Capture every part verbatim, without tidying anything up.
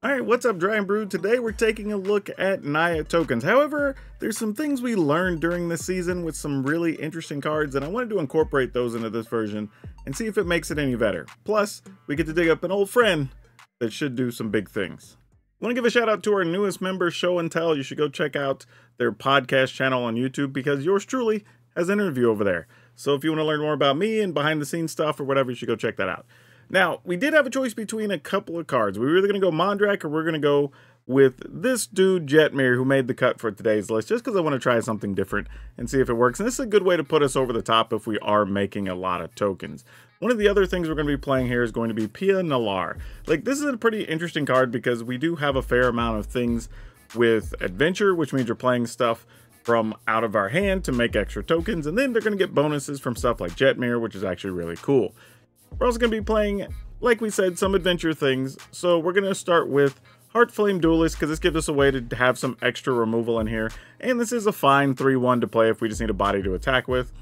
Alright, what's up Dry and Brew? Today we're taking a look at Naya tokens. However, there's some things we learned during this season with some really interesting cards, and I wanted to incorporate those into this version and see if it makes it any better. Plus, we get to dig up an old friend that should do some big things. I want to give a shout out to our newest member, Show and Tell. You should go check out their podcast channel on YouTube because yours truly has an interview over there. So if you want to learn more about me and behind the scenes stuff or whatever, you should go check that out. Now, we did have a choice between a couple of cards. We were either going to go Mondrak or we're going to go with this dude, Jetmir, who made the cut for today's list, just because I want to try something different and see if it works. And this is a good way to put us over the top if we are making a lot of tokens. One of the other things we're going to be playing here is going to be Pia Nalar. Like, this is a pretty interesting card because we do have a fair amount of things with adventure, which means you're playing stuff from out of our hand to make extra tokens. And then they're going to get bonuses from stuff like Jetmir, which is actually really cool. We're also going to be playing, like we said, some adventure things. So we're going to start with Heartflame Duelist because this gives us a way to have some extra removal in here. And this is a fine three one to play if we just need a body to attack with.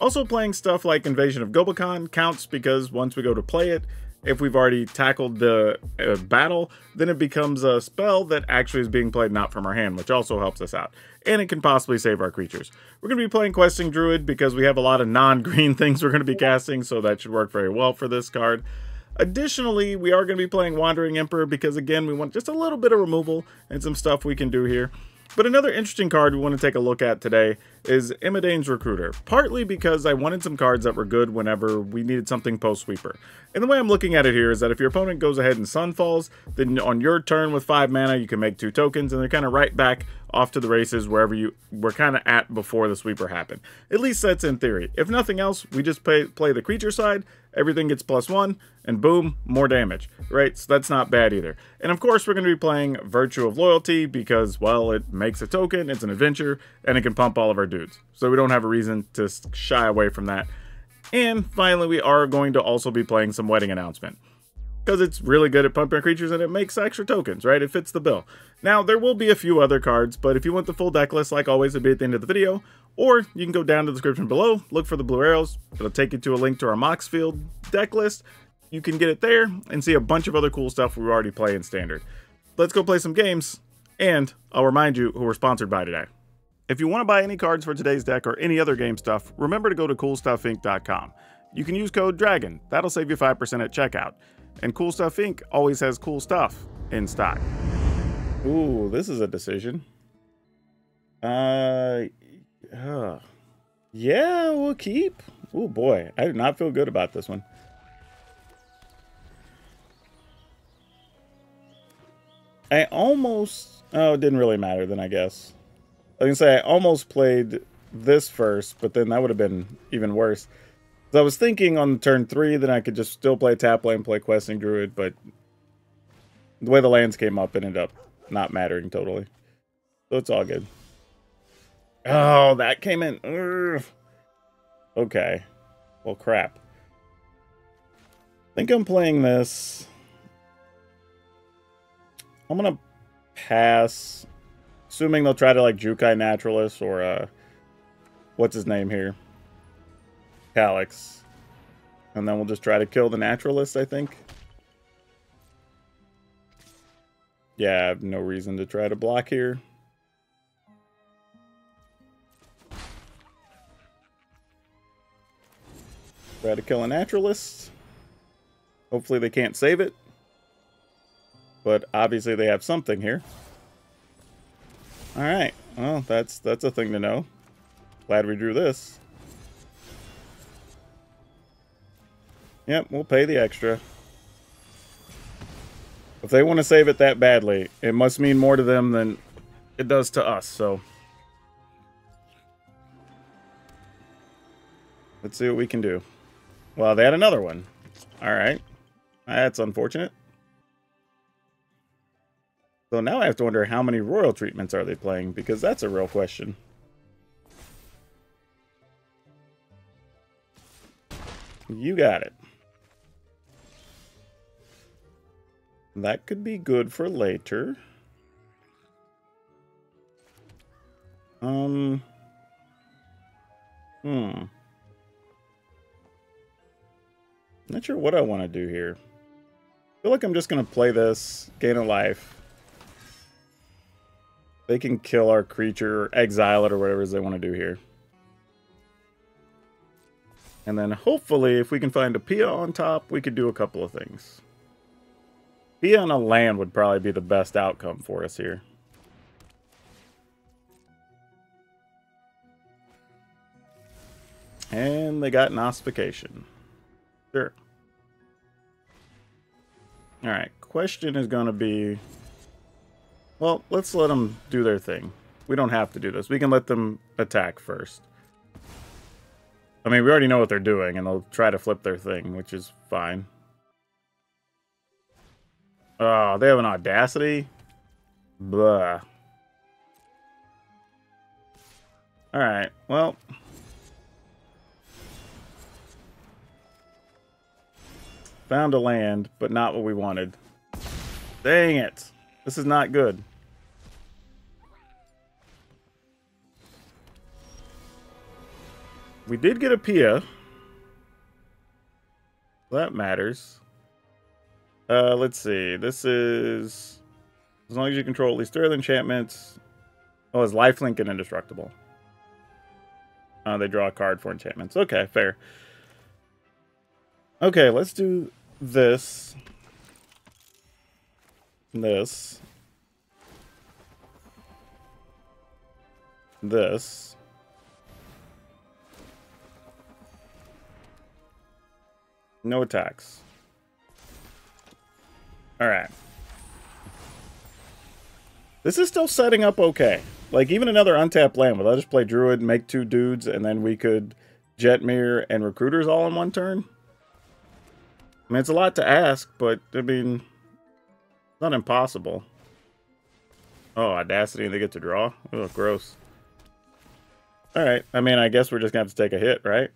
Also playing stuff like Invasion of Gobakhan counts because once we go to play it, if we've already tackled the uh, battle, then it becomes a spell that actually is being played not from our hand, which also helps us out. And it can possibly save our creatures. We're going to be playing Questing Druid because we have a lot of non-green things we're going to be casting, so that should work very well for this card. Additionally, we are going to be playing Wandering Emperor because, again, we want just a little bit of removal and some stuff we can do here. But another interesting card we want to take a look at today is Imodane's Recruiter, partly because I wanted some cards that were good whenever we needed something post-sweeper. And the way I'm looking at it here is that if your opponent goes ahead and Sunfalls, then on your turn with five mana, you can make two tokens, and they're kind of right back off to the races wherever you were kind of at before the sweeper happened. At least that's in theory. If nothing else, we just play, play the creature side, everything gets plus one, and boom, more damage, right? So that's not bad either. And of course, we're going to be playing Virtue of Loyalty because, well, it makes a token, it's an adventure, and it can pump all of our dudes. So we don't have a reason to shy away from that. And finally, we are going to also be playing some Wedding Announcement because it's really good at pumping creatures and it makes extra tokens, right? It fits the bill. Now, there will be a few other cards, but if you want the full deck list, like always, it'll be at the end of the video, or you can go down to the description below, look for the blue arrows. It'll take you to a link to our Moxfield deck list. You can get it there and see a bunch of other cool stuff we already play in Standard. Let's go play some games, and I'll remind you who we're sponsored by today. If you want to buy any cards for today's deck or any other game stuff, remember to go to cool stuff inc dot com. You can use code DRAGON. That'll save you five percent at checkout. And Cool Stuff Incorporated always has cool stuff in stock. Ooh, this is a decision. Uh, uh yeah, we'll keep. Oh boy, I do not feel good about this one. I almost, oh, it didn't really matter then, I guess. I can say I almost played this first, but then that would have been even worse. So I was thinking on turn three that I could just still play tap land, play Questing Druid, but the way the lands came up, it ended up not mattering totally. So it's all good. Oh, that came in. Urgh. Okay. Well, crap. I think I'm playing this. I'm going to pass, assuming they'll try to like Jukai Naturalist or uh, what's his name here? Calix, and then we'll just try to kill the Naturalist, I think. Yeah, I have no reason to try to block here. Try to kill a Naturalist. Hopefully they can't save it. But obviously they have something here. Alright, well, that's, that's a thing to know. Glad we drew this. Yep, we'll pay the extra. If they want to save it that badly, it must mean more to them than it does to us, so. Let's see what we can do. Well, they had another one. Alright. That's unfortunate. So now I have to wonder how many Royal Treatments are they playing, because that's a real question. You got it. That could be good for later. Um. Hmm. Not sure what I want to do here. I feel like I'm just going to play this, gain a life. They can kill our creature, exile it, or whatever it is they want to do here. And then hopefully, if we can find a Pia on top, we could do a couple of things. Pia on a land would probably be the best outcome for us here. And they got an Ossification. Sure. Alright, question is going to be... Well, let's let them do their thing. We don't have to do this. We can let them attack first. I mean, we already know what they're doing, and they'll try to flip their thing, which is fine. Oh, they have an Audacity? Blah. Alright, well... Found a land, but not what we wanted. Dang it! This is not good. We did get a Pia. That matters. Uh, let's see. This is... As long as you control at least three other enchantments... Oh, it's lifelink and indestructible. Uh, they draw a card for enchantments. Okay, fair. Okay, let's do... This, this, this, no attacks. All right. This is still setting up okay. Like even another untapped land, but I'll just play Druid, make two dudes, and then we could Jetmir and Recruiters all in one turn. I mean, it's a lot to ask, but, I mean, it's not impossible. Oh, Audacity, and they get to draw? Oh, gross. Alright, I mean, I guess we're just going to have to take a hit, right?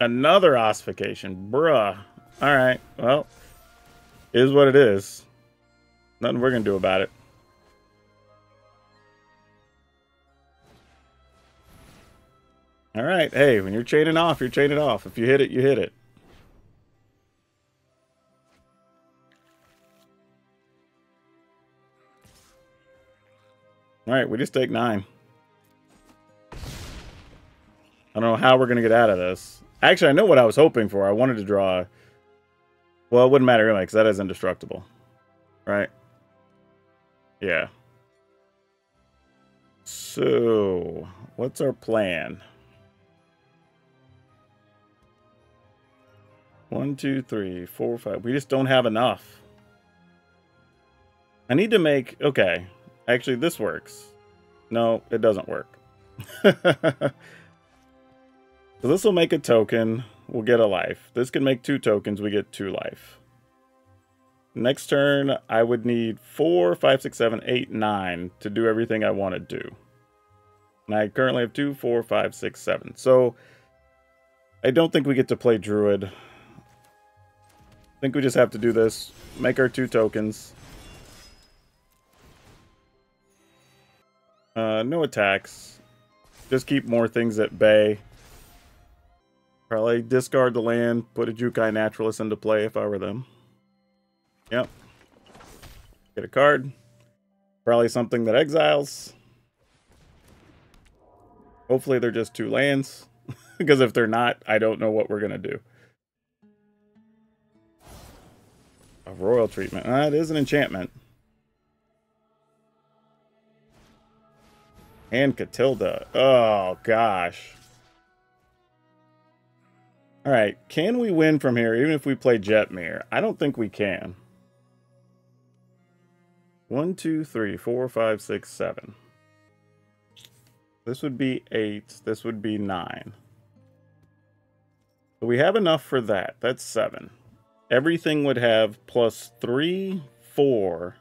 Another Ossification, bruh. Alright, well, it is what it is. Nothing we're going to do about it. All right, hey, when you're chaining off, you're chaining off. If you hit it, you hit it. All right, we just take nine. I don't know how we're going to get out of this. Actually, I know what I was hoping for. I wanted to draw... Well, it wouldn't matter anyway, because that is indestructible. Right? Yeah. So, what's our plan? One, two, three, four, five. We just don't have enough. I need to make... Okay. Actually, this works. No, it doesn't work. So this will make a token. We'll get a life. This can make two tokens. We get two life. Next turn, I would need four, five, six, seven, eight, nine to do everything I want to do. And I currently have two, four, five, six, seven. So, I don't think we get to play Druid. I think we just have to do this. Make our two tokens. Uh, no attacks. Just keep more things at bay. Probably discard the land. Put a Jukai Naturalist into play if I were them. Yep. Get a card. Probably something that exiles. Hopefully they're just two lands. Because if they're not, I don't know what we're going to do. A Royal Treatment. Ah, it is an enchantment. And Katilda. Oh, gosh. Alright, can we win from here even if we play Jetmir? I don't think we can. One, two, three, four, five, six, seven. This would be eight. This would be nine. But we have enough for that. That's seven. Everything would have plus three, four,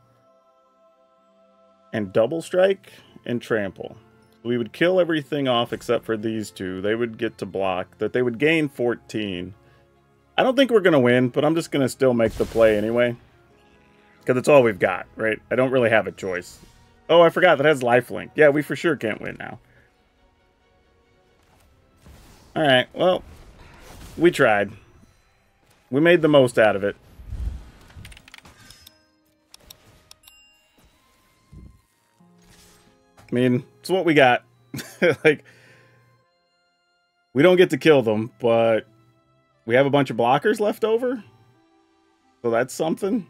and double strike and trample. We would kill everything off except for these two. They would get to block, that they would gain fourteen. I don't think we're going to win, but I'm just going to still make the play anyway. Because it's all we've got, right? I don't really have a choice. Oh, I forgot that has lifelink. Yeah, we for sure can't win now. Alright, well... We tried. We made the most out of it. I mean, it's what we got. Like, we don't get to kill them, but we have a bunch of blockers left over. So that's something.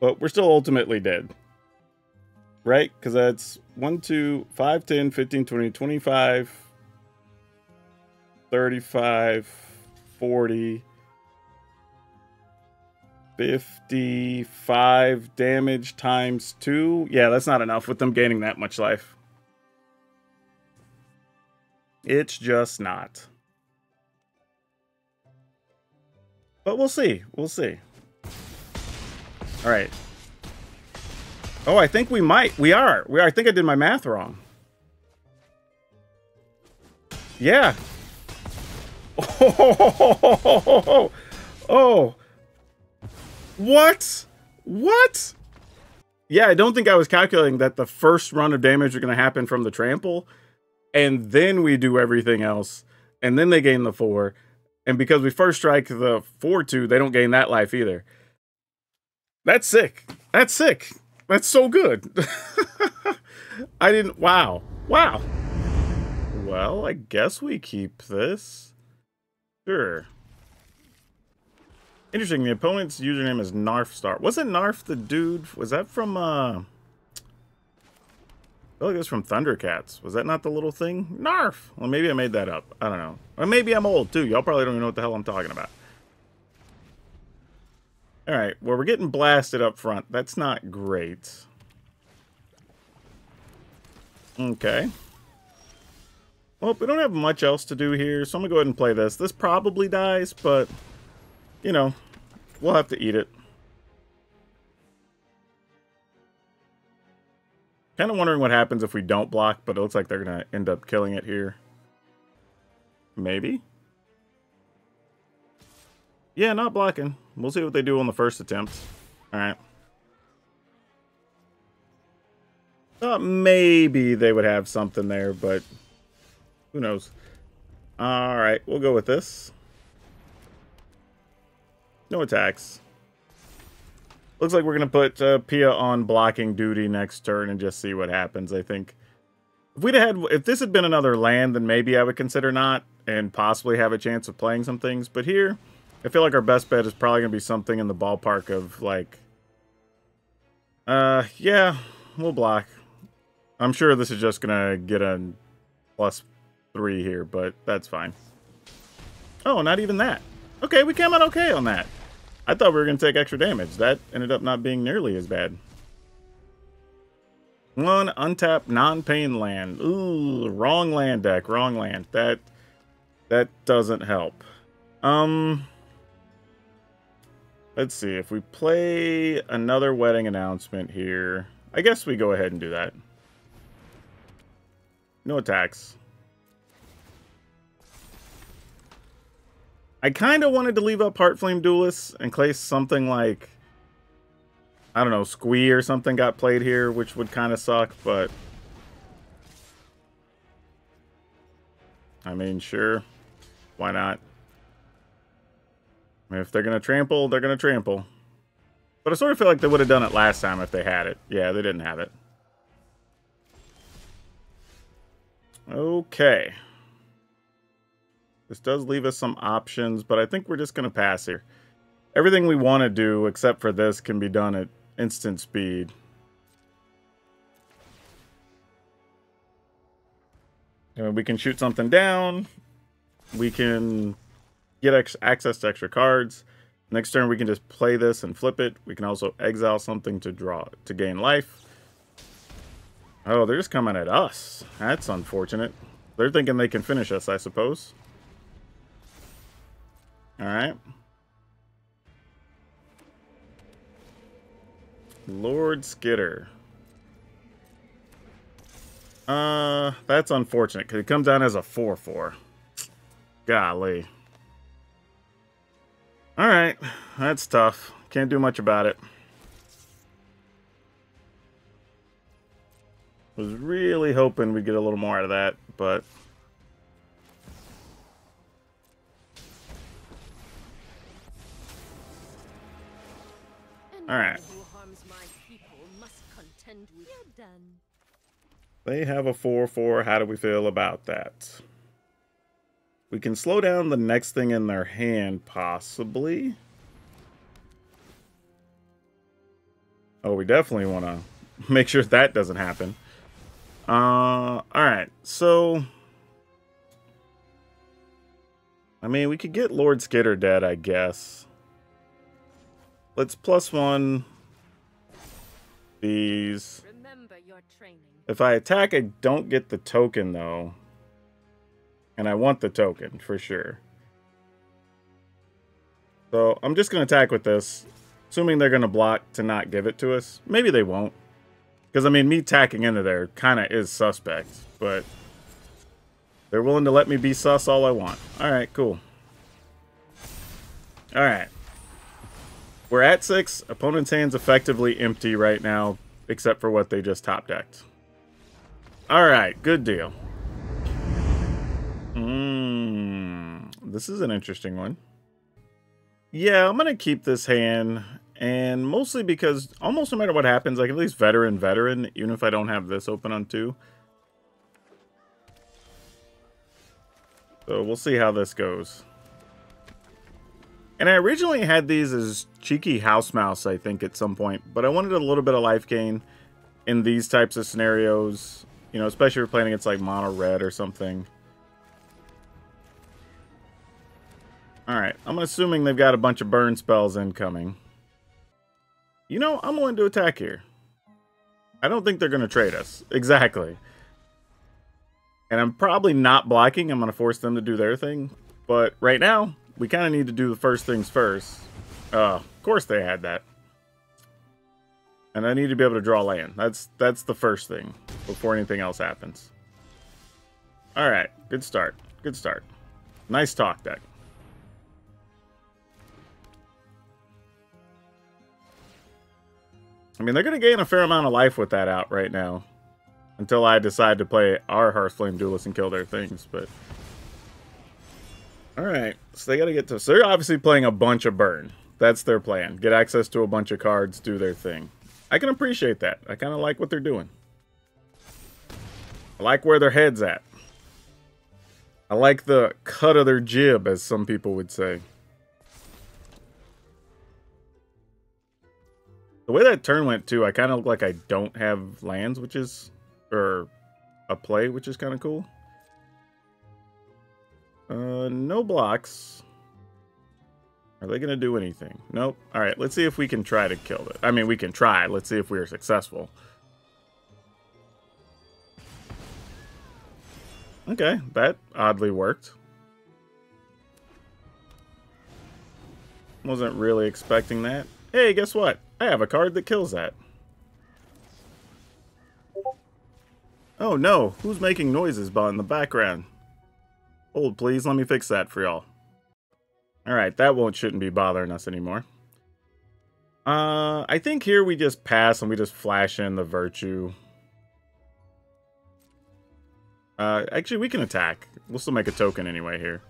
But we're still ultimately dead. Right? Because that's one, two, five, ten, fifteen, twenty, twenty-five, thirty-five, forty, fifty-five damage times two. Yeah, that's not enough with them gaining that much life. It's just not. But we'll see. We'll see. All right. Oh, I think we might. We are. We are. I think I did my math wrong. Yeah. Oh. Oh. What? What? Yeah, I don't think I was calculating that the first run of damage are going to happen from the trample, and then we do everything else, and then they gain the four, and because we first strike the four two, they don't gain that life either. That's sick. That's sick. That's so good. I didn't... Wow. Wow. Well, I guess we keep this. Sure. Interesting, the opponent's username is Narfstar. Wasn't Narf the dude? Was that from, uh... I feel like it was from Thundercats. Was that not the little thing? Narf! Well, maybe I made that up. I don't know. Or maybe I'm old, too. Y'all probably don't even know what the hell I'm talking about. Alright, well, we're getting blasted up front. That's not great. Okay. Well, we don't have much else to do here, so I'm gonna go ahead and play this. This probably dies, but... you know, we'll have to eat it. Kind of wondering what happens if we don't block, but it looks like they're going to end up killing it here. Maybe? Yeah, not blocking. We'll see what they do on the first attempt. Alright. Thought maybe they would have something there, but who knows. Alright, we'll go with this. No attacks. Looks like we're going to put uh, Pia on blocking duty next turn and just see what happens, I think. If we'd had, if this had been another land, then maybe I would consider not and possibly have a chance of playing some things. But here, I feel like our best bet is probably going to be something in the ballpark of, like... Uh, yeah, we'll block. I'm sure this is just going to get a plus three here, but that's fine. Oh, not even that. Okay, we came out okay on that. I thought we were going to take extra damage. That ended up not being nearly as bad. One untapped non-pain land. Ooh, wrong land deck. Wrong land. That that doesn't help. Um, let's see. If we play another wedding announcement here, I guess we go ahead and do that. No attacks. I kind of wanted to leave up Heartflame Duelist in case something like, I don't know, Squee or something got played here, which would kind of suck, but... I mean, sure. Why not? I mean, if they're going to trample, they're going to trample. But I sort of feel like they would have done it last time if they had it. Yeah, they didn't have it. Okay. This does leave us some options, but I think we're just going to pass here. Everything we want to do, except for this, can be done at instant speed. And we can shoot something down. We can get ex access to extra cards. Next turn, we can just play this and flip it. We can also exile something to draw to gain life. Oh, they're just coming at us. That's unfortunate. They're thinking they can finish us, I suppose. Alright. Lord Skitter. Uh, that's unfortunate, because it comes down as a four four. Golly. Alright, that's tough. Can't do much about it. Was really hoping we'd get a little more out of that, but... All right. They have a four four. How do we feel about that? We can slow down the next thing in their hand, possibly. Oh, we definitely want to make sure that doesn't happen. Uh, all right, so... I mean, we could get Lord Skitter dead, I guess. Let's plus one these. Remember your training. If I attack, I don't get the token, though. And I want the token, for sure. So, I'm just going to attack with this. Assuming they're going to block to not give it to us. Maybe they won't. Because, I mean, me tacking into there kind of is suspect. But... they're willing to let me be sus all I want. Alright, cool. Alright. We're at six. Opponent's hand's effectively empty right now, except for what they just top decked. Alright, good deal. Mm, this is an interesting one. Yeah, I'm going to keep this hand, and mostly because almost no matter what happens, I can at least veteran, veteran, even if I don't have this open on two. So we'll see how this goes. And I originally had these as Cheeky House Mouse, I think, at some point. But I wanted a little bit of life gain in these types of scenarios. You know, especially if you're playing against, like, Mono Red or something. Alright, I'm assuming they've got a bunch of burn spells incoming. You know, I'm willing to attack here. I don't think they're going to trade us. Exactly. And I'm probably not blocking. I'm going to force them to do their thing. But right now, we kind of need to do the first things first. Uh, of course they had that. And I need to be able to draw land. That's that's the first thing before anything else happens. All right. Good start. Good start. Nice talk deck. I mean, they're going to gain a fair amount of life with that out right now. Until I decide to play our Heartflame Duelist and kill their things, but... Alright, so they gotta get to... So they're obviously playing a bunch of burn. That's their plan. Get access to a bunch of cards, do their thing. I can appreciate that. I kind of like what they're doing. I like where their head's at. I like the cut of their jib, as some people would say. The way that turn went, too, I kind of look like I don't have lands, which is... or a play, which is kind of cool. Uh, no blocks. Are they going to do anything? Nope. All right, let's see if we can try to kill it. I mean, we can try. Let's see if we are successful. Okay, that oddly worked. Wasn't really expecting that. Hey, guess what? I have a card that kills that. Oh no, who's making noises in the background? Hold please, let me fix that for y'all. Alright, that won't shouldn't be bothering us anymore. Uh, I think here we just pass and we just flash in the Virtue. Uh, actually we can attack. We'll still make a token anyway here.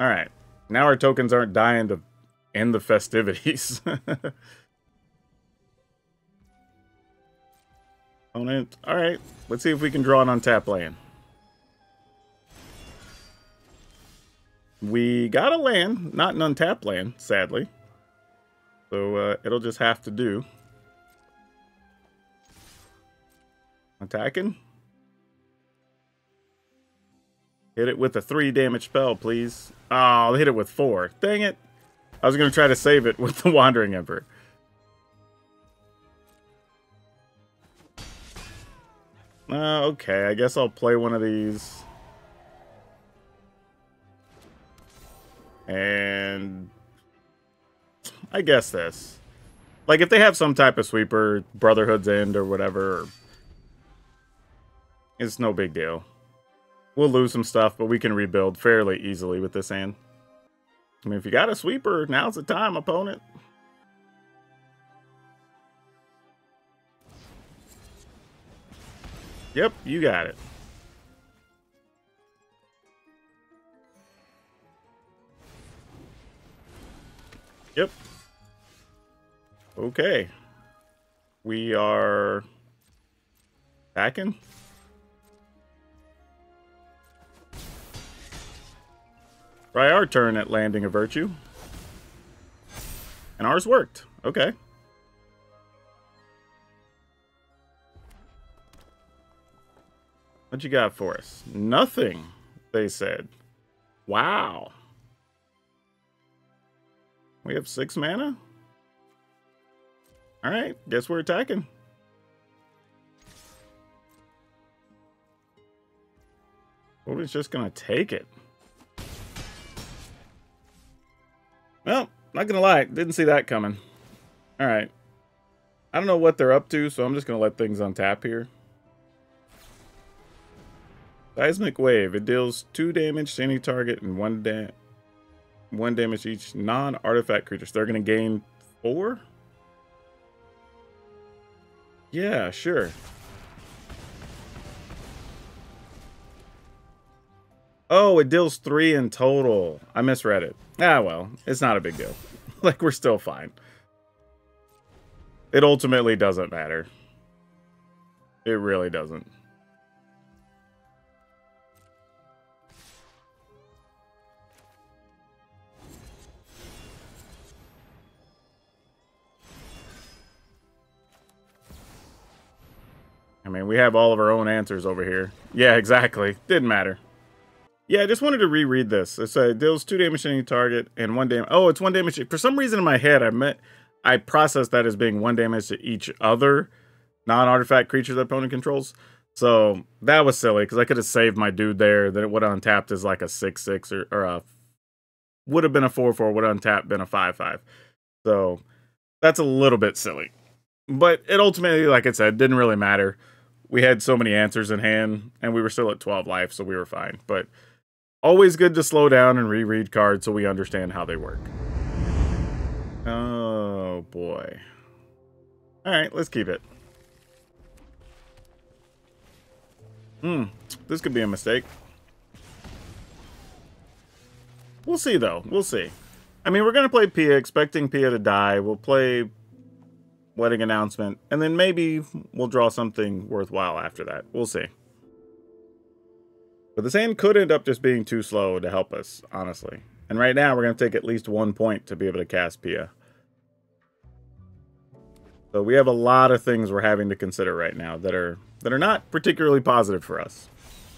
Alright, now our tokens aren't dying to end the festivities. Alright, let's see if we can draw an untapped land. We got a land, not an untapped land, sadly. So uh, it'll just have to do. Attacking. Hit it with a three damage spell, please. Oh, I'll hit it with four. Dang it. I was going to try to save it with the Wandering Emperor. Uh, okay, I guess I'll play one of these. And... I guess this. Like, if they have some type of sweeper, Brotherhood's End or whatever, it's no big deal. We'll lose some stuff, but we can rebuild fairly easily with this hand. I mean, if you got a sweeper, now's the time, opponent. Yep, you got it. Yep. Okay. We are backing. Try our turn at landing a Virtue. And ours worked. Okay. What you got for us? Nothing, they said. Wow. We have six mana? Alright, guess we're attacking. Nobody's just gonna take it. Well, not gonna lie, didn't see that coming. Alright. I don't know what they're up to, so I'm just gonna let things untap here. Seismic Wave. It deals two damage to any target and one da one damage to each non-artifact creature. So they're going to gain four? Yeah, sure. Oh, it deals three in total. I misread it. Ah, well. It's not a big deal. Like, we're still fine. It ultimately doesn't matter. It really doesn't. I mean, we have all of our own answers over here. Yeah, exactly. Didn't matter. Yeah, I just wanted to reread this. It said, deals two damage to any target and one damage. Oh, it's one damage. For some reason in my head, I meant I processed that as being one damage to each other non-artifact creature the opponent controls. So that was silly because I could have saved my dude there. Then it would have untapped as like a six six or, or a... Would have been a four four, would have untapped, been a five five. So that's a little bit silly. But it ultimately, like I said, didn't really matter. We had so many answers in hand, and we were still at twelve life, so we were fine. But always good to slow down and reread cards so we understand how they work. Oh, boy. All right, let's keep it. Hmm, this could be a mistake. We'll see, though. We'll see. I mean, we're going to play Pia, expecting Pia to die. We'll play Wedding Announcement, and then maybe we'll draw something worthwhile after that. We'll see. But this hand could end up just being too slow to help us, honestly. And right now, we're going to take at least one point to be able to cast Pia. So we have a lot of things we're having to consider right now that are, that are not particularly positive for us,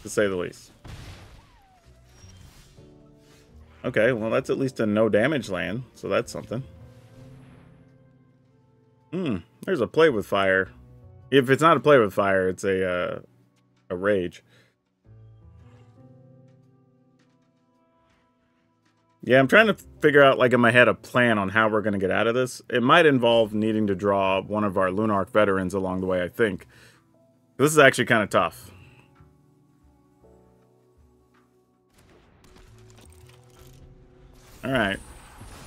to say the least. Okay, well, that's at least a no-damage land, so that's something. Hmm, there's a Play with Fire. If it's not a Play with Fire, it's a, uh, a Rage. Yeah, I'm trying to figure out, like, in my head, a plan on how we're going to get out of this. It might involve needing to draw one of our Lunarch Veterans along the way, I think. This is actually kind of tough. Alright.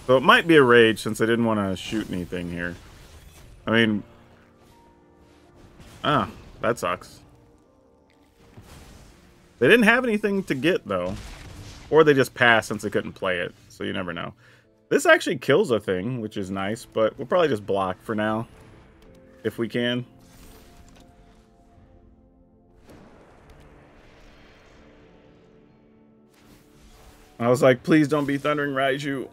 So it might be a Rage, since I didn't want to shoot anything here. I mean, ah, that sucks. They didn't have anything to get, though. Or they just passed since they couldn't play it, so you never know. This actually kills a thing, which is nice, but we'll probably just block for now, if we can. I was like, please don't be Thundering Raiju.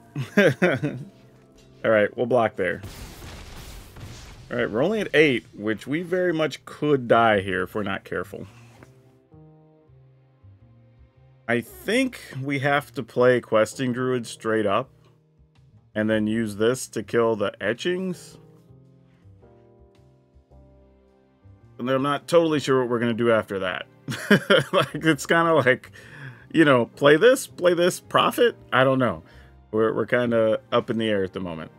All right, we'll block there. All right, we're only at eight, which we very much could die here if we're not careful. I think we have to play Questing Druid straight up and then use this to kill the etchings. And I'm not totally sure what we're going to do after that. Like, it's kind of like, you know, play this, play this, profit. I don't know. We're, we're kind of up in the air at the moment.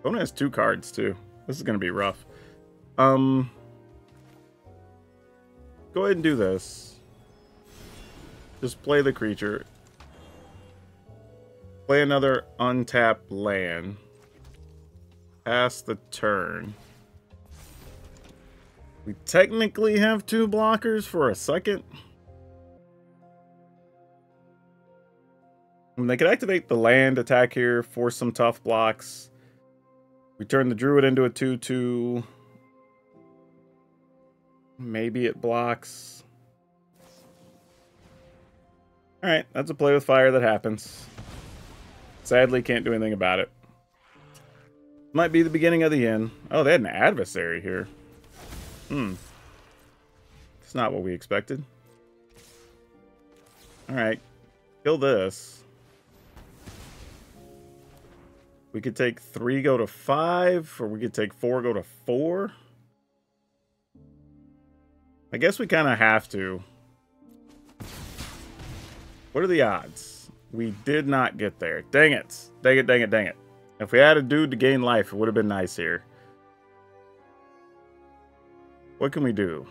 Opponent has two cards, too. This is going to be rough. Um, go ahead and do this. Just play the creature. Play another untapped land. Pass the turn. We technically have two blockers for a second. And they could activate the land attack here, force some tough blocks. We turn the druid into a two two. Maybe it blocks. Alright, that's a play with fire that happens. Sadly, can't do anything about it. Might be the beginning of the end. Oh, they had an adversary here. Hmm. It's not what we expected. Alright. Kill this. We could take three, go to five, or we could take four, go to four. I guess we kind of have to. What are the odds? We did not get there. Dang it. Dang it, dang it, dang it. If we had a dude to gain life, it would have been nice here. What can we do?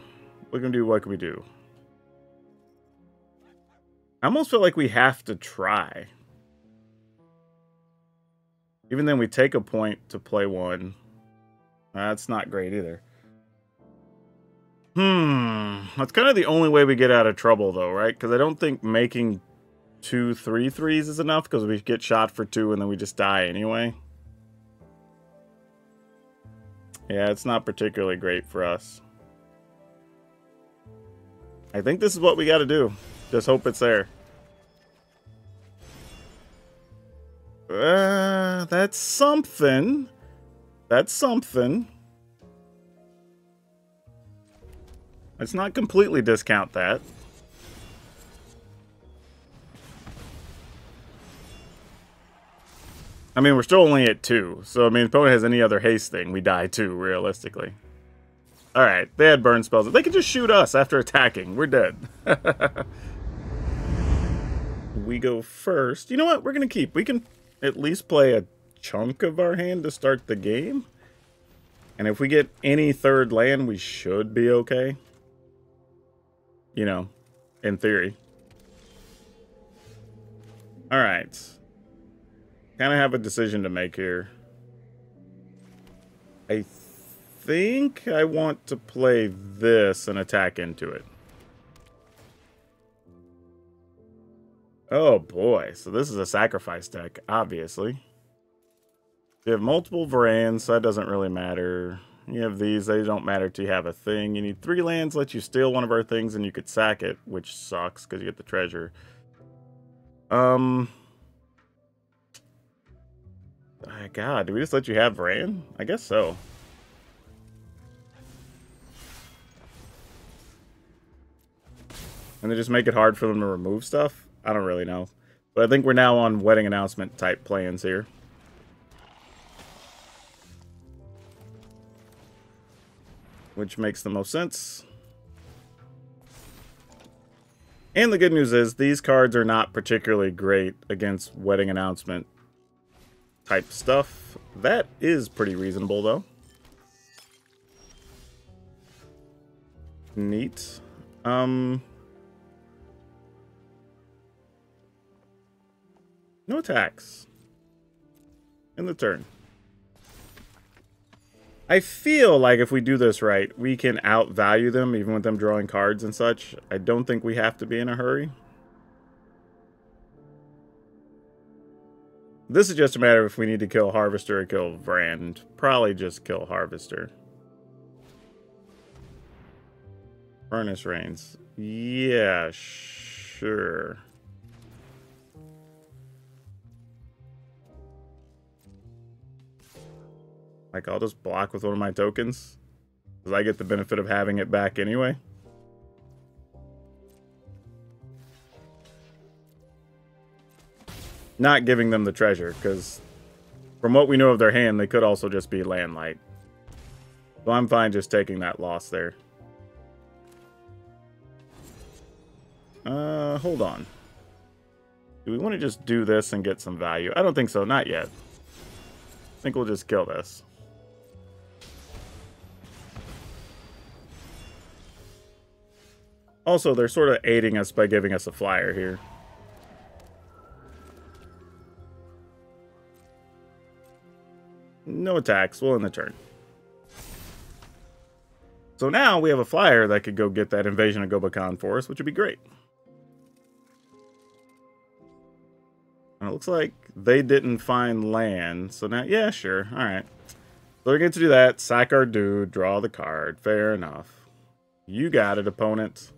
What can we do? What can we do? I almost feel like we have to try. Even then, we take a point to play one. That's not great either. Hmm. That's kind of the only way we get out of trouble, though, right? Because I don't think making two three threes is enough, because we get shot for two and then we just die anyway. Yeah, it's not particularly great for us. I think this is what we got to do. Just hope it's there. Uh, that's something. That's something. Let's not completely discount that. I mean, we're still only at two. So, I mean, if opponent has any other haste thing, we die too, realistically. Alright, they had burn spells. They could just shoot us after attacking. We're dead. We go first. You know what? We're going to keep. We can at least play a chunk of our hand to start the game. And if we get any third land, we should be okay. You know, in theory. Alright. Kind of have a decision to make here. I think I want to play this and attack into it. Oh boy, so this is a sacrifice deck, obviously. You have multiple Varans, so that doesn't really matter. You have these, they don't matter till you have a thing. You need three lands, let you steal one of our things, and you could sack it, which sucks because you get the treasure. Um, God, did we just let you have Varan? I guess so. And they just make it hard for them to remove stuff? I don't really know. But I think we're now on wedding announcement type plans here. Which makes the most sense. And the good news is these cards are not particularly great against wedding announcement type stuff. That is pretty reasonable though. Neat. Um... No attacks. End the turn. I feel like if we do this right, we can outvalue them, even with them drawing cards and such. I don't think we have to be in a hurry. This is just a matter of if we need to kill Harvester or kill Brand. Probably just kill Harvester. Furnace Rains. Yeah, sure. Like, I'll just block with one of my tokens. Because I get the benefit of having it back anyway. Not giving them the treasure, because from what we know of their hand, they could also just be landlight. So I'm fine just taking that loss there. Uh, hold on. Do we want to just do this and get some value? I don't think so. Not yet. I think we'll just kill this. Also, they're sort of aiding us by giving us a flyer here. No attacks. We'll end the turn. So now we have a flyer that could go get that Invasion of Gobakhan for us, which would be great. And it looks like they didn't find land. So now, yeah, sure. All right. So we get to do that. Sack our dude. Draw the card. Fair enough. You got it, opponent.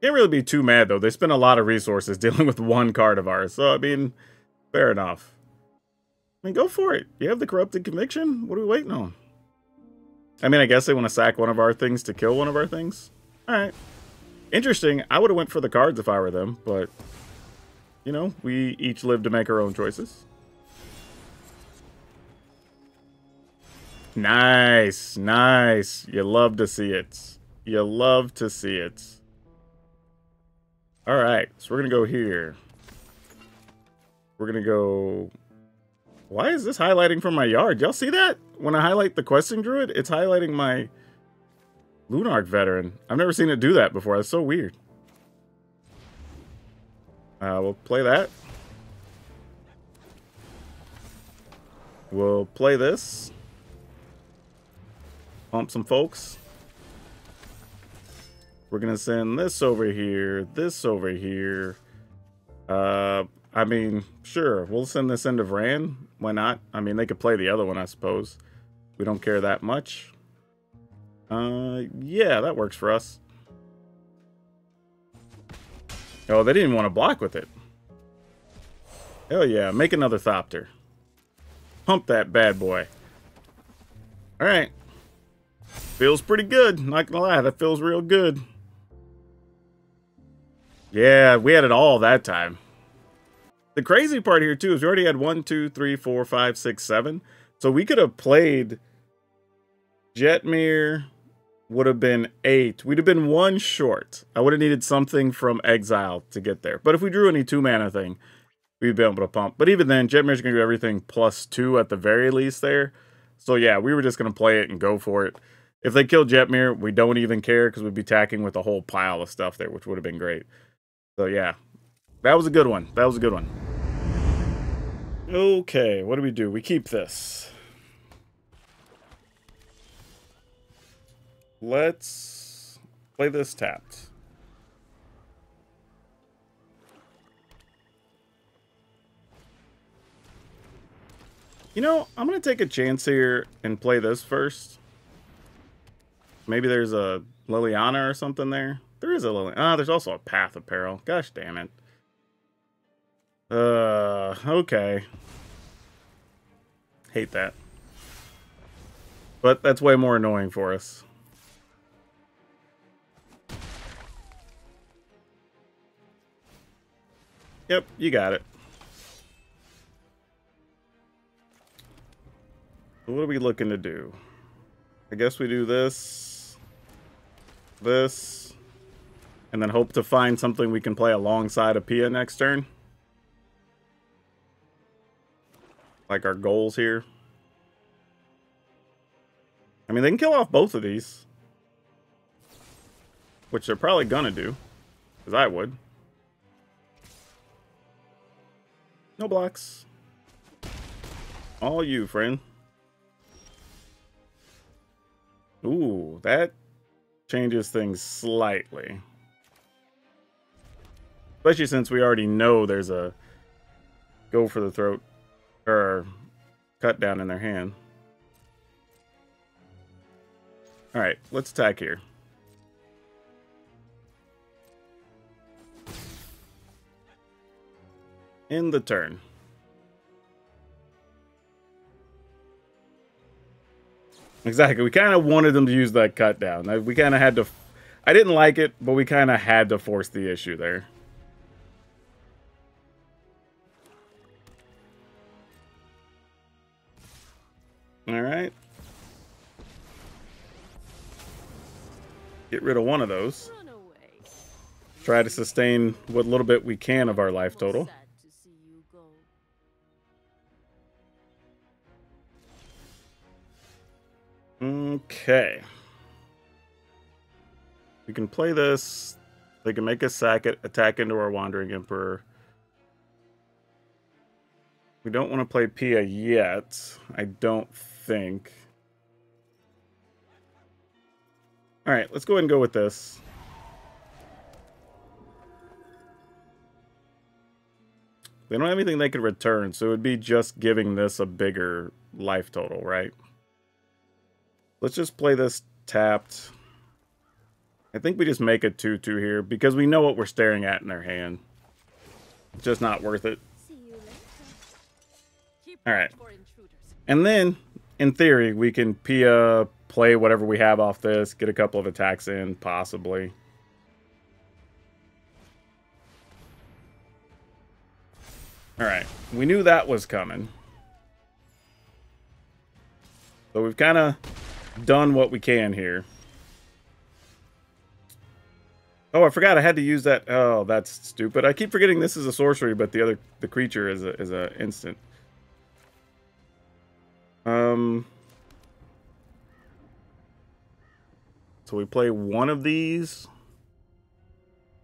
Can't really be too mad, though. They spent a lot of resources dealing with one card of ours. So, I mean, fair enough. I mean, go for it. You have the Corrupted Conviction? What are we waiting on? I mean, I guess they want to sack one of our things to kill one of our things. All right. Interesting. I would have went for the cards if I were them, but, you know, we each live to make our own choices. Nice. Nice. You love to see it. You love to see it. All right, so we're going to go here. We're going to go... Why is this highlighting from my yard? Y'all see that? When I highlight the Questing Druid, it's highlighting my Lunarch Veteran. I've never seen it do that before. That's so weird. Uh, we'll play that. We'll play this. Pump some folks. We're going to send this over here, this over here. Uh, I mean, sure, we'll send this into Varan. Why not? I mean, they could play the other one, I suppose. We don't care that much. Uh, yeah, that works for us. Oh, they didn't want to block with it. Hell yeah, make another Thopter. Pump that bad boy. All right. Feels pretty good. Not going to lie, that feels real good. Yeah, we had it all that time. The crazy part here, too, is we already had one, two, three, four, five, six, seven. So we could have played Jetmir, would have been eight. We'd have been one short. I would have needed something from Exile to get there. But if we drew any two-mana thing, we'd be able to pump. But even then, Jetmir's going to do everything plus two at the very least there. So, yeah, we were just going to play it and go for it. If they kill Jetmir, we don't even care because we'd be tacking with a whole pile of stuff there, which would have been great. So, yeah. That was a good one. That was a good one. Okay, what do we do? We keep this. Let's play this tapped. You know, I'm going to take a chance here and play this first. Maybe there's a Liliana or something there. There is a Liliana. Ah, there's also a Path of Peril. Gosh damn it. Uh, okay. Hate that. But that's way more annoying for us. Yep, you got it. What are we looking to do? I guess we do this, this, and then hope to find something we can play alongside of Pia next turn. Like our goals here. I mean, they can kill off both of these, which they're probably gonna do, because I would. No blocks. All you, friend. Ooh, that changes things slightly. Especially since we already know there's a go for the throat. Or cut down in their hand. Alright, let's attack here. End the turn. Exactly, we kind of wanted them to use that cut down. We kind of had to... I didn't like it, but we kind of had to force the issue there. All right. Get rid of one of those. Try to sustain what little bit we can of our life total. Okay. We can play this. They can make us sack it, attack into our Wandering Emperor. We don't want to play Pia yet, I don't think. All right, let's go ahead and go with this. They don't have anything they could return, so it would be just giving this a bigger life total, right? Let's just play this tapped. I think we just make a two two here, because we know what we're staring at in our hand. It's just not worth it. Alright. And then, in theory, we can Pia, play whatever we have off this, get a couple of attacks in, possibly. Alright, we knew that was coming. So we've kind of done what we can here. Oh, I forgot I had to use that. Oh, that's stupid. I keep forgetting this is a sorcery, but the other the creature is a, is a instant. Um, so we play one of these.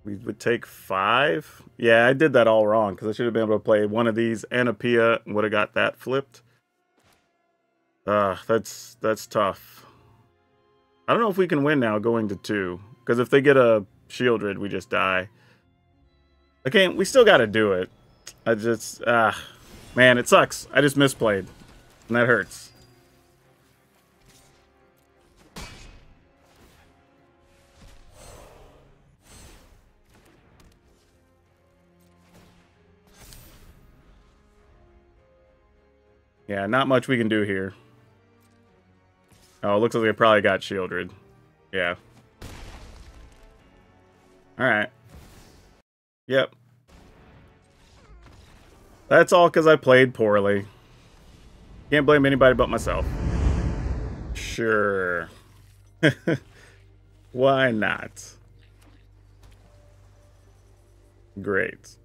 We would take five. Yeah, I did that all wrong, because I should have been able to play one of these and a Pia and would have got that flipped. Uh, that's that's tough. I don't know if we can win now going to two, because if they get a shielded, we just die. Okay, we still got to do it. I just, ah, man, it sucks. I just misplayed, and that hurts. Yeah, not much we can do here. Oh, it looks like they probably got shielded. Yeah. Alright. Yep. That's all because I played poorly. Can't blame anybody but myself. Sure. Why not? Great. Is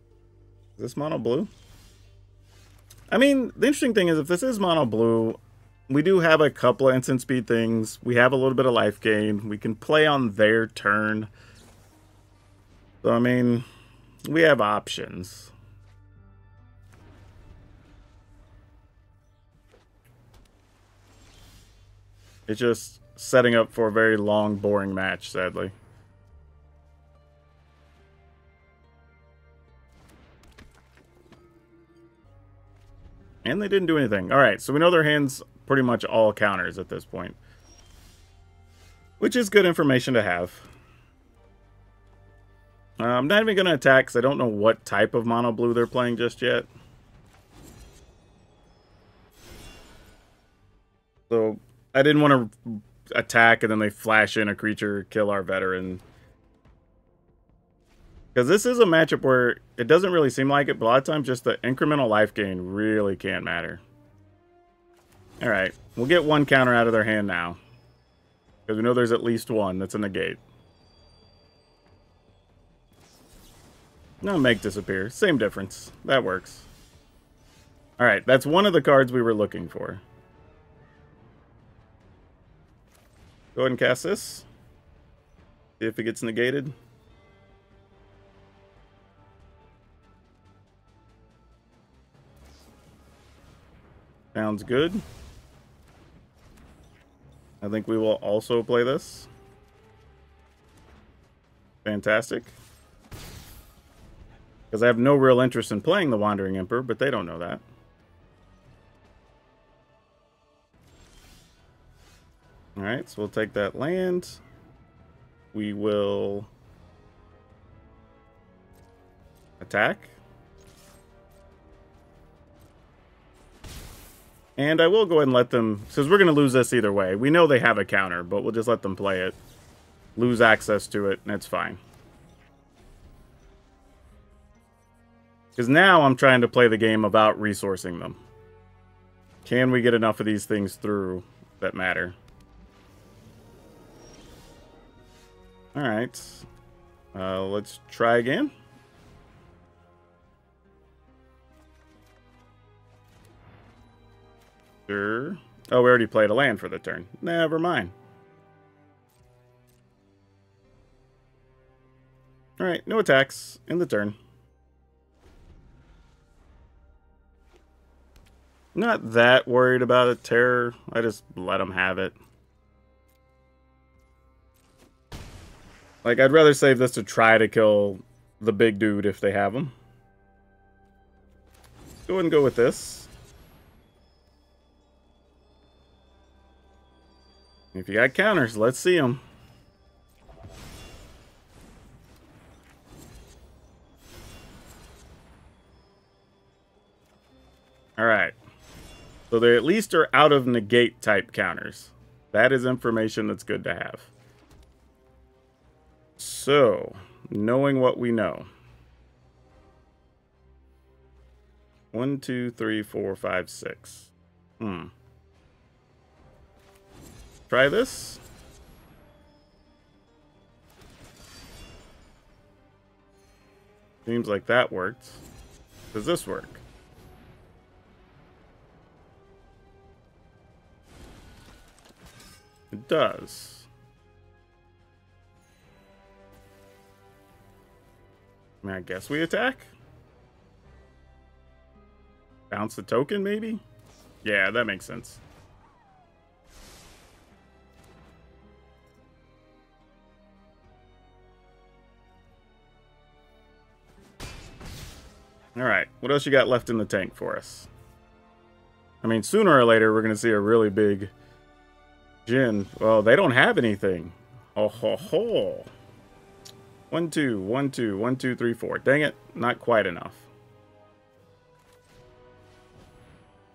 this mono blue? I mean, the interesting thing is, if this is mono blue, we do have a couple of instant speed things. We have a little bit of life gain. We can play on their turn. So, I mean, we have options. It's just setting up for a very long, boring match, sadly. And they didn't do anything. Alright, so we know their hand's pretty much all counters at this point. Which is good information to have. Uh, I'm not even going to attack because I don't know what type of mono blue they're playing just yet. So I didn't want to attack and then they flash in a creature, kill our veteran. Because this is a matchup where it doesn't really seem like it, but a lot of times just the incremental life gain really can matter. Alright, we'll get one counter out of their hand now. Because we know there's at least one that's a negate. No, make disappear. Same difference. That works. Alright, that's one of the cards we were looking for. Go ahead and cast this. See if it gets negated. Sounds good. I think we will also play this. Fantastic. Because I have no real interest in playing the Wandering Emperor, but they don't know that. Alright, so we'll take that land. We will attack. And I will go ahead and let them, because we're going to lose this either way. We know they have a counter, but we'll just let them play it. Lose access to it, and it's fine. Because now I'm trying to play the game about resourcing them. Can we get enough of these things through that matter? Alright. Uh, let's try again. Sure. Oh, we already played a land for the turn. Never mind. Alright, no attacks in the turn. Not that worried about a terror. I just let them have it. Like, I'd rather save this to try to kill the big dude if they have him. go ahead and go with this. If you got counters, let's see them. Alright. So they at least are out of negate type counters. That is information that's good to have. So, knowing what we know. One, two, three, four, five, six. Hmm. Try this. Seems like that worked. Does this work? It does. I guess we attack. Bounce the token, maybe? Yeah, that makes sense. Alright, what else you got left in the tank for us? I mean, sooner or later, we're going to see a really big Jhin. Well, they don't have anything. Oh, ho, ho. One, two, one, two, one, two, three, four. Dang it, not quite enough.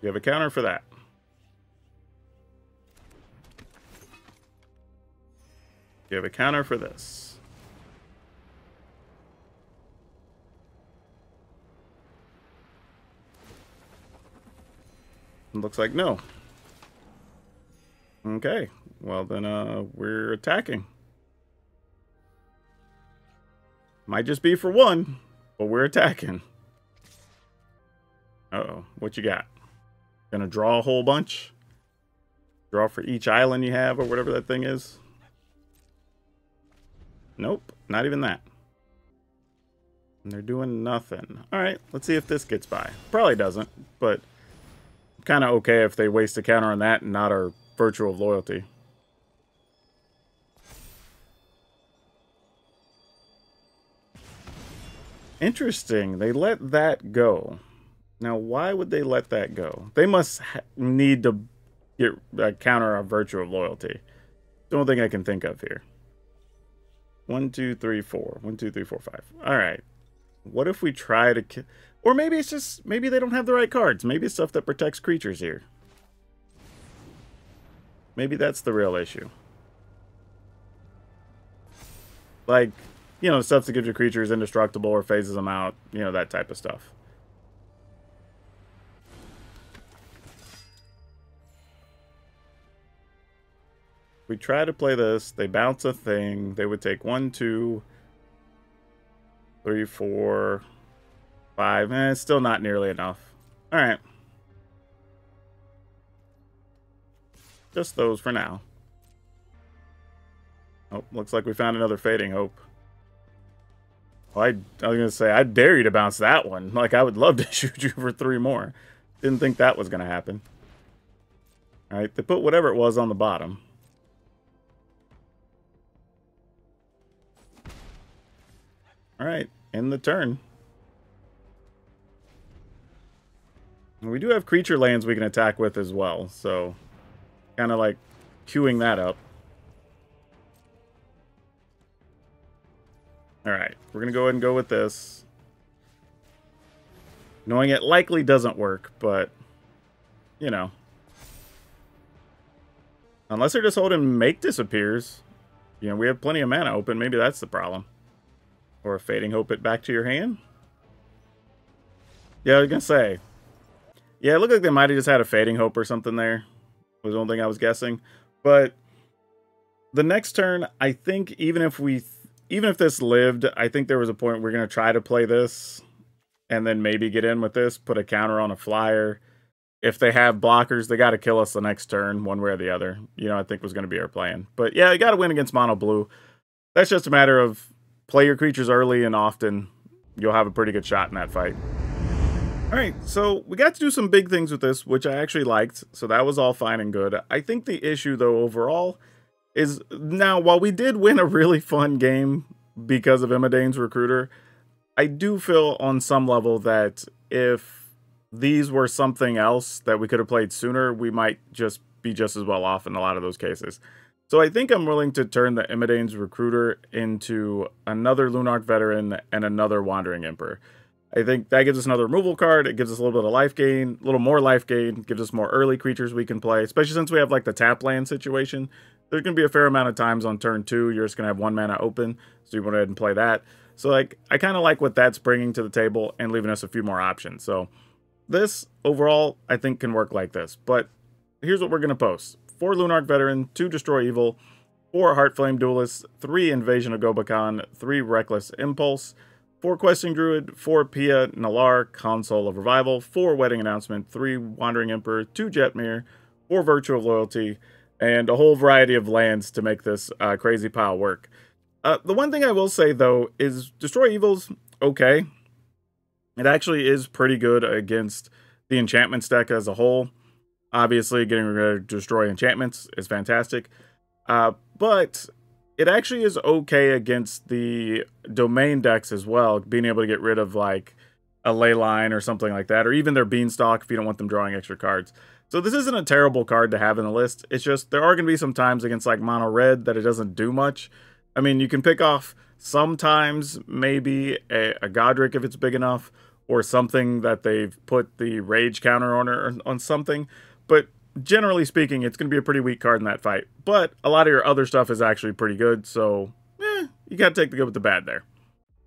You have a counter for that. You have a counter for this. It looks like no. Okay, well then uh, we're attacking. Might just be for one, but we're attacking. Uh-oh, what you got? Gonna draw a whole bunch? Draw for each island you have or whatever that thing is? Nope, not even that. And they're doing nothing. Alright, let's see if this gets by. Probably doesn't, but I'm kind of okay if they waste a counter on that and not our Virtue of Loyalty. Interesting, they let that go. Now, why would they let that go? They must ha need to get uh, counter our Virtue of Loyalty. Don't think I can think of here. One, two, three, four. One, two, three, four, five. All right. What if we try to kill? Or maybe it's just, maybe they don't have the right cards. Maybe it's stuff that protects creatures here. Maybe that's the real issue. Like, you know, stuff that gives your creatures indestructible or phases them out. You know, that type of stuff. We try to play this. They bounce a thing. They would take one, two, three, four, five. Eh, it's still not nearly enough. All right. Just those for now. Oh, looks like we found another Fading Hope. Well, I, I was going to say, I dare you to bounce that one. Like, I would love to shoot you for three more. Didn't think that was going to happen. All right, they put whatever it was on the bottom. All right, end the turn. We do have creature lands we can attack with as well, so kind of like queuing that up. All right, we're going to go ahead and go with this. Knowing it likely doesn't work, but, you know. Unless they're just holding Make Disappears. You know, we have plenty of mana open. Maybe that's the problem. Or Fading Hope it back to your hand. Yeah, I was going to say. Yeah, it looked like they might have just had a Fading Hope or something there. Was the only thing I was guessing. But the next turn, I think even if we... Even if this lived, I think there was a point we're going to try to play this and then maybe get in with this, put a counter on a flyer. If they have blockers, they got to kill us the next turn, one way or the other. You know, I think was going to be our plan. But yeah, you got to win against Mono Blue. That's just a matter of play your creatures early and often. You'll have a pretty good shot in that fight. All right, so we got to do some big things with this, which I actually liked. So that was all fine and good. I think the issue, though, overall... is now, while we did win a really fun game because of Imodane's Recruiter, I do feel on some level that if these were something else that we could have played sooner, we might just be just as well off in a lot of those cases. So I think I'm willing to turn the Imodane's Recruiter into another Lunarch Veteran and another Wandering Emperor. I think that gives us another removal card. It gives us a little bit of life gain, a little more life gain, gives us more early creatures we can play, especially since we have like the tap land situation. There's going to be a fair amount of times on turn two, you're just going to have one mana open, so you want to go ahead and play that. So like, I kind of like what that's bringing to the table and leaving us a few more options. So this overall, I think can work like this, but here's what we're going to post. Four Lunarch Veteran, two Destroy Evil, four Heartflame Duelist, three Invasion of Gobakhan, three Reckless Impulse, four Questing Druid, four Pia Nalar, Console of Revival, four Wedding Announcement, three Wandering Emperor, two Jetmir, four Virtue of Loyalty, and a whole variety of lands to make this uh, crazy pile work. Uh, the one thing I will say, though, is Destroy Evil's okay. It actually is pretty good against the enchantment stack as a whole. Obviously, getting rid of Destroy enchantments is fantastic. Uh, but it actually is okay against the domain decks as well. Being able to get rid of like a ley line or something like that. Or even their beanstalk if you don't want them drawing extra cards. So this isn't a terrible card to have in the list. It's just there are going to be some times against like Mono Red that it doesn't do much. I mean, you can pick off sometimes maybe a, a Godric if it's big enough. Or something that they've put the rage counter on, or on something. But generally speaking, it's going to be a pretty weak card in that fight. But a lot of your other stuff is actually pretty good. So, eh, you got to take the good with the bad there.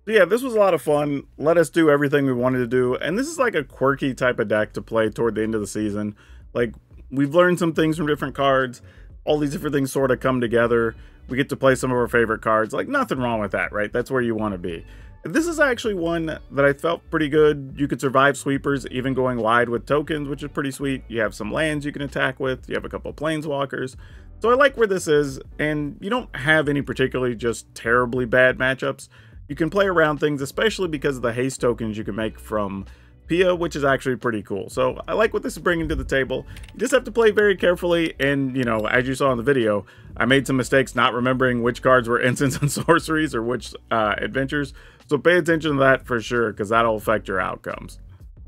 So yeah, this was a lot of fun. Let us do everything we wanted to do. And this is like a quirky type of deck to play toward the end of the season. Like, we've learned some things from different cards. All these different things sort of come together. We get to play some of our favorite cards. Like, nothing wrong with that, right? That's where you want to be. This is actually one that I felt pretty good. You could survive sweepers, even going wide with tokens, which is pretty sweet. You have some lands you can attack with. You have a couple of planeswalkers. So I like where this is, and you don't have any particularly just terribly bad matchups. You can play around things, especially because of the haste tokens you can make from Pia, which is actually pretty cool. So I like what this is bringing to the table. You just have to play very carefully, and you know, as you saw in the video, I made some mistakes not remembering which cards were instants and sorceries or which uh, adventures. So pay attention to that for sure, because that'll affect your outcomes.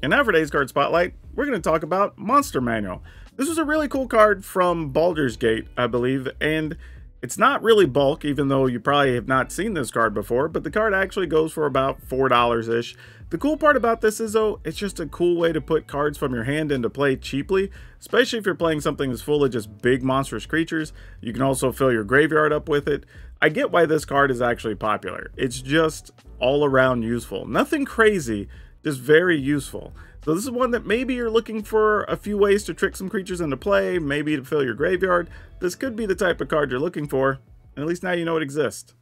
And now for today's card spotlight, we're going to talk about Monster Manual. This was a really cool card from Baldur's Gate, I believe, and it's not really bulk, even though you probably have not seen this card before, but the card actually goes for about four dollars-ish. The cool part about this is, though, it's just a cool way to put cards from your hand into play cheaply, especially if you're playing something that's full of just big monstrous creatures. You can also fill your graveyard up with it. I get why this card is actually popular. It's just all around useful. Nothing crazy, just very useful. So this is one that maybe you're looking for a few ways to trick some creatures into play, maybe to fill your graveyard. This could be the type of card you're looking for, and at least now you know it exists.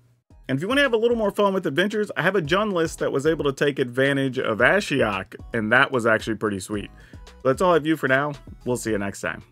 And if you want to have a little more fun with adventures, I have a Jund list that was able to take advantage of Ashiok, and that was actually pretty sweet. So that's all I have for you for now. We'll see you next time.